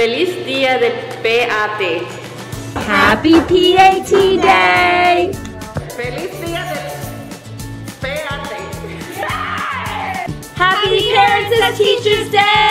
Feliz día de PAT. Happy PAT Day. Feliz día de PAT. Happy Parents as Teachers Day.